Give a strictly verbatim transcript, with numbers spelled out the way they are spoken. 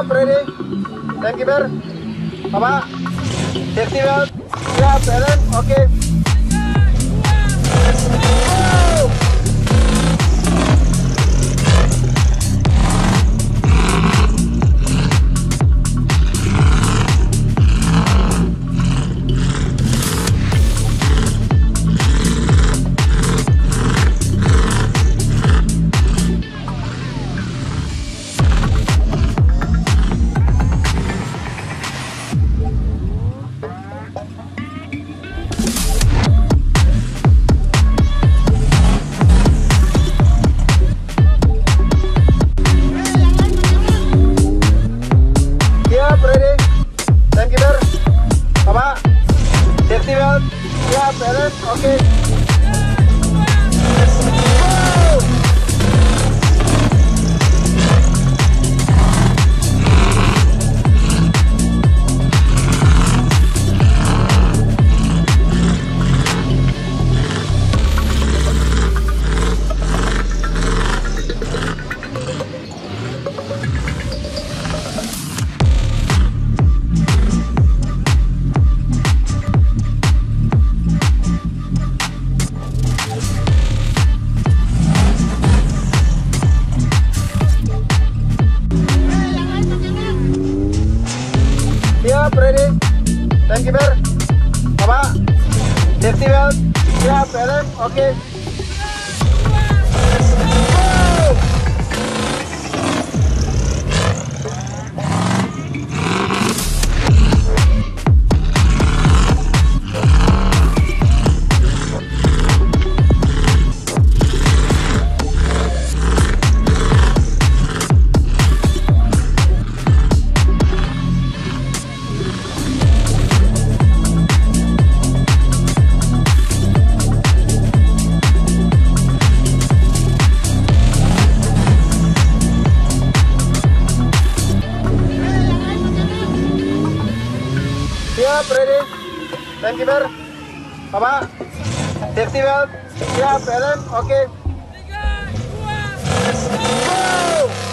up, ready. Thank you, bear. Baba, take the belt. Grab, Ellen. Okay. Okay. Ready? Thank you, bear. Baba, safety belt. Yeah, Ellen. Okay. Ready? Thank you, bear. Baba, safety belt. Yeah, Ellen. Okay. Go!